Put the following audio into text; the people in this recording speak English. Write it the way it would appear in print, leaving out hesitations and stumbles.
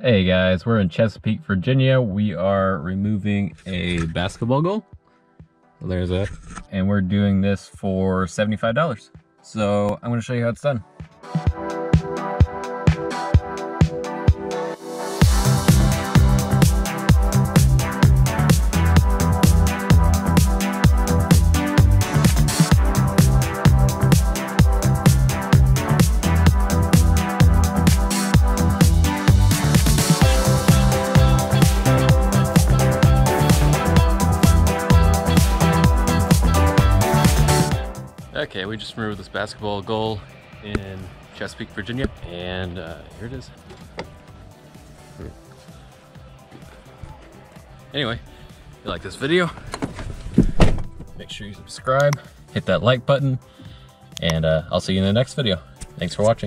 Hey guys, we're in Chesapeake, Virginia. We are removing a basketball goal. There's it. And we're doing this for $75. So I'm gonna show you how it's done. Okay, we just removed this basketball goal in Chesapeake, Virginia, and here it is. Anyway, if you like this video, make sure you subscribe, hit that like button, and I'll see you in the next video. Thanks for watching.